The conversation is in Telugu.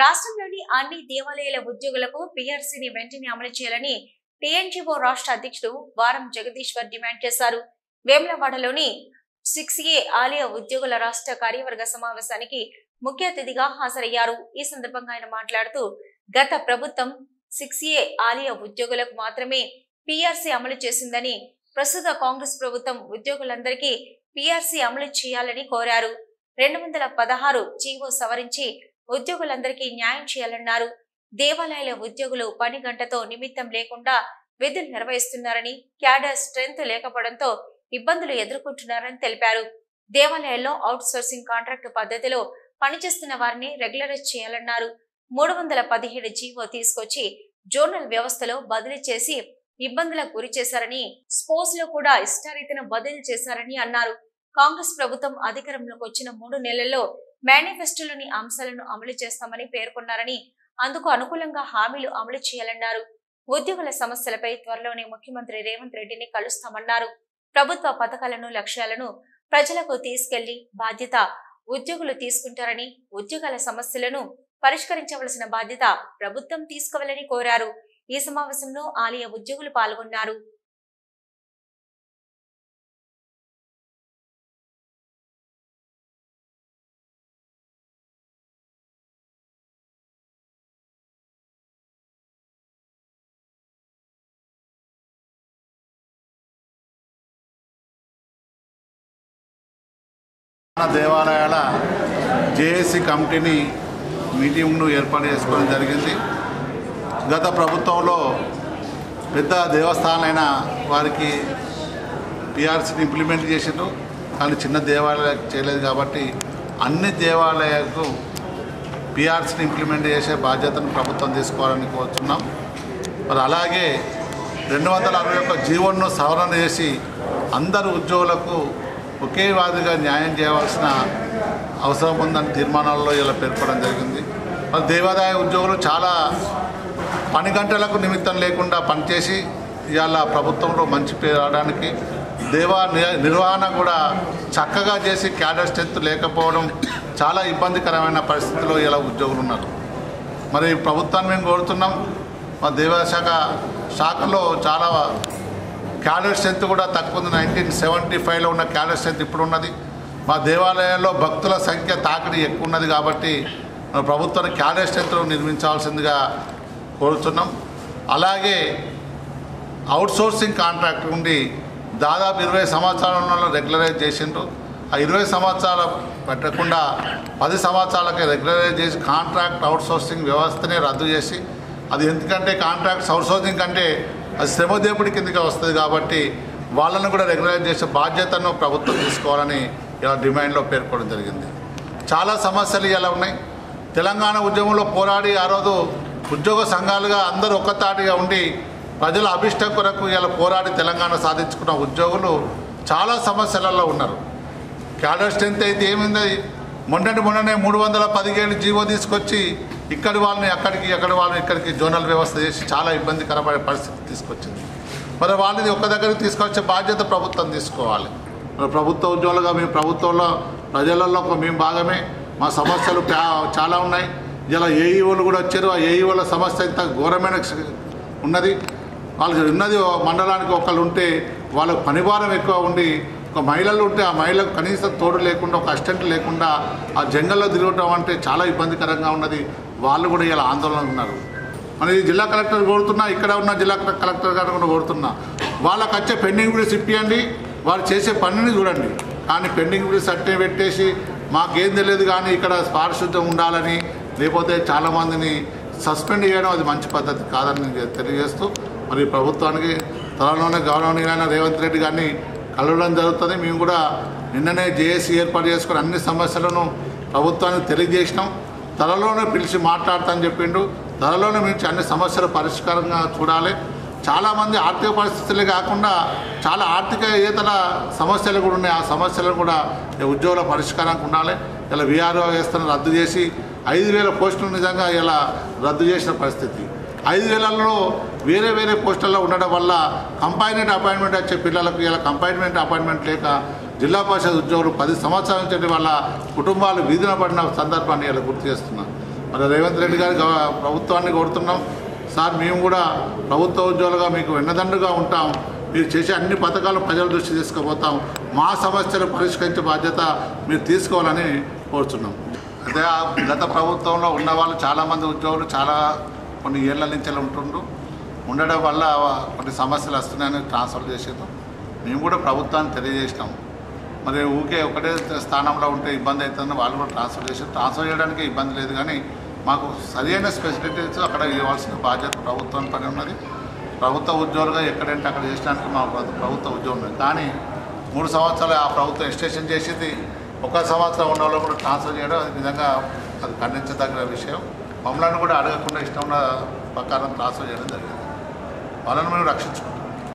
రాష్ట్రంలోని అన్ని దేవాలయాల ఉద్యోగులకు పిఆర్సీని వెంటనే అమలు చేయాలని టీఎన్జీఓ రాష్ట్ర అధ్యక్షుడు వారం జగదీశ్వర్ డిమాండ్ చేశారు. వేములవాడలోని 6A ఆలయ ఉద్యోగుల రాష్ట్ర కార్యవర్గ సమావేశానికి ముఖ్య అతిథిగా హాజరయ్యారు. ఈ సందర్భంగా ఆయన మాట్లాడుతూ, గత ప్రభుత్వం 6A ఆలయ ఉద్యోగులకు మాత్రమే పిఆర్సీ అమలు చేసిందని, ప్రస్తుత కాంగ్రెస్ ప్రభుత్వం ఉద్యోగులందరికీ పిఆర్సీ అమలు చేయాలని కోరారు. 216 జీవో సవరించి ఉద్యోగులందరికీ న్యాయం చేయాలన్నారు. దేవాలయాల ఉద్యోగులు పని గంటతో నిమిత్తం లేకుండా విధులు నిర్వహిస్తున్నారని, క్యాడర్ స్ట్రెంత్ లేకపోవడంతో ఇబ్బందులు ఎదుర్కొంటున్నారని తెలిపారు. దేవాలయాల్లో అవుట్ సోర్సింగ్ కాంట్రాక్ట్ పద్ధతిలో పనిచేస్తున్న వారిని రెగ్యులరైజ్ చేయాలన్నారు. 317 జీవో తీసుకొచ్చి జోనల్ వ్యవస్థలో బదిలీ చేసి ఇబ్బందులకు గురి చేశారని, స్పోర్ట్స్ లో కూడా ఇష్టారీతిన బదిలీ చేశారని అన్నారు. కాంగ్రెస్ ప్రభుత్వం అధికారంలోకి వచ్చిన 3 నెలల్లో మేనిఫెస్టోలోని అంశాలను అమలు చేస్తామని పేర్కొన్నారని, అందుకు అనుకూలంగా హామీలు అమలు చేయాలన్నారు. ఉద్యోగుల సమస్యలపై త్వరలోనే ముఖ్యమంత్రి రేవంత్ రెడ్డిని కలుస్తామన్నారు. ప్రభుత్వ పథకాలను, లక్ష్యాలను ప్రజలకు తీసుకెళ్లి బాధ్యత ఉద్యోగులు తీసుకుంటారని, ఉద్యోగాల సమస్యలను పరిష్కరించవలసిన బాధ్యత ప్రభుత్వం తీసుకోవాలని కోరారు. ఈ సమావేశంలో ఆలయ ఉద్యోగులు పాల్గొన్నారు. దేవాలయాల జేఏసీ కమిటీని మీటింగ్ను ఏర్పాటు చేసుకోవడం జరిగింది. గత ప్రభుత్వంలో పెద్ద దేవస్థానాలైన వారికి పిఆర్సీని ఇంప్లిమెంట్ చేసారు, కానీ చిన్న దేవాలయాలకు చేయలేదు. కాబట్టి అన్ని దేవాలయాలకు పిఆర్సీని ఇంప్లిమెంట్ చేసే బాధ్యతను ప్రభుత్వం తీసుకోవాలని కోరుతున్నాం. మరి అలాగే 261 జీవోను సవరణ చేసి అందరు ఉద్యోగులకు ఒకే వాదిగా న్యాయం చేయవలసిన అవసరం ఉందని తీర్మానాల్లో ఇలా పేర్కొనడం జరిగింది. మరి దేవాదాయ ఉద్యోగులు చాలా పని గంటలకు నిమిత్తం లేకుండా పనిచేసి ఇవాళ ప్రభుత్వంలో మంచి పేరు రావడానికి, నిర్వహణ కూడా చక్కగా చేసి క్యాడర్ స్ట్రెంత్ లేకపోవడం చాలా ఇబ్బందికరమైన పరిస్థితుల్లో ఇలా ఉద్యోగులు ఉన్నారు. మరి ప్రభుత్వాన్ని మేము కోరుతున్నాం, మా దేవాశాఖ శాఖలో చాలా క్యాడర్ స్ట్రెంత్ కూడా తక్కువ ఉంది. 1975లో ఉన్న క్యాడర్ స్ట్రెంత్ ఇప్పుడు ఉన్నది. మా దేవాలయాల్లో భక్తుల సంఖ్య తాకిడి ఎక్కువ ఉన్నది. కాబట్టి మన ప్రభుత్వాన్ని క్యాడర్ స్ట్రెంత్ను నిర్మించాల్సిందిగా కోరుతున్నాం. అలాగే అవుట్సోర్సింగ్ కాంట్రాక్ట్ ఉండి దాదాపు 20 సంవత్సరాలలో రెగ్యులరైజ్ చేసిండ్రు. ఆ 20 సంవత్సరాలు పెట్టకుండా 10 సంవత్సరాలకే రెగ్యులరైజ్ చేసి కాంట్రాక్ట్ అవుట్సోర్సింగ్ వ్యవస్థనే రద్దు చేసి, అది ఎందుకంటే కాంట్రాక్ట్స్ అవుట్సోర్సింగ్ కంటే అది శ్రమదేపుడి కిందకి వస్తుంది. కాబట్టి వాళ్ళను కూడా రెగ్యులరైజ్ చేసే బాధ్యతను ప్రభుత్వం తీసుకోవాలని ఇలా డిమాండ్లో పేర్కొనడం జరిగింది. చాలా సమస్యలు ఇలా ఉన్నాయి. తెలంగాణ ఉద్యమంలో పోరాడి ఆ రోజు ఉద్యోగ సంఘాలుగా అందరూ ఒక్కతాటిగా ఉండి ప్రజల అభిష్ట కొరకు ఇలా పోరాడి తెలంగాణ సాధించుకున్న ఉద్యోగులు చాలా సమస్యలలో ఉన్నారు. క్యాడర్ స్ట్రెంత్ అయితే ఏమైంది, మొన్ననే 317 జీవో తీసుకొచ్చి ఇక్కడి వాళ్ళని అక్కడికి, అక్కడ వాళ్ళని ఇక్కడికి జోనల్ వ్యవస్థ చేసి చాలా ఇబ్బందికరమైన పరిస్థితి తీసుకొచ్చింది. మరి వాళ్ళని ఒక్క దగ్గరికి తీసుకొచ్చే బాధ్యత ప్రభుత్వం తీసుకోవాలి. మరి ప్రభుత్వ ఉద్యోగులుగా మేము ప్రభుత్వంలో ప్రజలలో మేము భాగమే. మా సమస్యలు చాలా ఉన్నాయి. ఇలా ఏఈఓలు కూడా వచ్చారు. ఆ ఏఈఓల సమస్య ఇంత ఘోరమైన ఉన్నది. వాళ్ళకి ఉన్నది మండలానికి ఒకళ్ళు ఉంటే వాళ్ళకు పనిభారం ఎక్కువ ఉండి, ఒక మహిళలు ఉంటే ఆ మహిళకు కనీసం తోడు లేకుండా, ఒక అసిస్టెంట్ లేకుండా ఆ జంగల్లో తిరగడం అంటే చాలా ఇబ్బందికరంగా ఉన్నది. వాళ్ళు కూడా ఇలా ఆందోళన ఉన్నారు. మరి జిల్లా కలెక్టర్ కోరుతున్నా, ఇక్కడ ఉన్న జిల్లా కలెక్టర్ గారు కూడా కోరుతున్నా, వాళ్ళకి వచ్చే పెండింగ్ బిల్స్ ఇప్పియండి, వాళ్ళు చేసే పనిని చూడండి. కానీ పెండింగ్ బిల్స్ అట్టే పెట్టేసి మాకేం తెలియదు కానీ ఇక్కడ పారిశుద్ధ్యం ఉండాలని, లేకపోతే చాలామందిని సస్పెండ్ చేయడం అది మంచి పద్ధతి కాదని తెలియజేస్తూ, మరి ప్రభుత్వానికి త్వరలోనే గౌరవనీయులైన రేవంత్ రెడ్డి గారిని కలవడం జరుగుతుంది. మేము కూడా నిన్ననే జేఏసీ ఏర్పాటు చేసుకుని అన్ని సమస్యలను ప్రభుత్వానికి తెలియజేసినాం. త్వరలోనే పిలిచి మాట్లాడతానని చెప్పిండు. త్వరలోనే మించి అన్ని సమస్యలు పరిష్కారంగా చూడాలి. చాలామంది ఆర్థిక పరిస్థితులే కాకుండా చాలా ఆర్థిక ఏతర సమస్యలు కూడా ఉన్నాయి. ఆ సమస్యలు కూడా ఉద్యోగుల పరిష్కారానికి ఉండాలి. ఇలా వీఆర్ఓ వ్యవస్థను రద్దు చేసి 5,000 పోస్టులు నిజంగా ఇలా రద్దు చేసిన పరిస్థితి. 5,000లో వేరే వేరే పోస్టుల్లో ఉండడం వల్ల కంపైన్మెంట్ అపాయింట్మెంట్ వచ్చే పిల్లలకు ఇలా కంపైన్మెంట్ అపాయింట్మెంట్ లేక జిల్లా పరిషత్ ఉద్యోగులు 10 సంవత్సరాల నుంచి వాళ్ళ కుటుంబాలు వీధిన పడిన సందర్భాన్ని ఇలా గుర్తు చేస్తున్నారు. మరి రేవంత్ రెడ్డి గారి ప్రభుత్వాన్ని కోరుతున్నాం, సార్ మేము కూడా ప్రభుత్వ ఉద్యోగులుగా మీకు వెన్నదండుగా ఉంటాం, మీరు చేసే అన్ని పథకాలు ప్రజల దృష్టి తీసుకుపోతాం, మా సమస్యలు పరిష్కరించే బాధ్యత మీరు తీసుకోవాలని కోరుతున్నాం. అయితే గత ప్రభుత్వంలో ఉన్నవాళ్ళు చాలామంది ఉద్యోగులు చాలా కొన్ని ఏళ్ల నుంచి ఉంటుండ్రు, ఉండడం వల్ల కొన్ని సమస్యలు వస్తున్నాయని ట్రాన్స్ఫర్ చేసేద్దాం మేము కూడా ప్రభుత్వాన్ని తెలియజేసినాం. మరి ఊకే ఒకటే స్థానంలో ఉంటే ఇబ్బంది అవుతుందని వాళ్ళు కూడా ట్రాన్స్ఫర్ చేశారు. ట్రాన్స్ఫర్ చేయడానికి ఇబ్బంది లేదు, కానీ మాకు సరైన స్పెసిలిటీస్ అక్కడ ఇవ్వాల్సిన బాధ్యత ప్రభుత్వం పైన ఉన్నది. ప్రభుత్వ ఉద్యోగులుగా ఎక్కడంటే అక్కడ చేసినానికి మా ప్రభుత్వ ఉద్యోగం, కానీ 3 సంవత్సరాలు ఆ ప్రభుత్వం ఎక్స్టెన్షన్ చేసింది, 1 సంవత్సరం ఉన్న వాళ్ళు కూడా ట్రాన్స్ఫర్ చేయడం అది నిజంగా అది ఖండించదగిన విషయం. మమ్మల్ని కూడా అడగకుండా ఇష్టం ఉన్న ప్రకారం ట్రాన్స్ఫర్ చేయడం జరిగింది, వాళ్ళని మేము రక్షించుకుంటాం.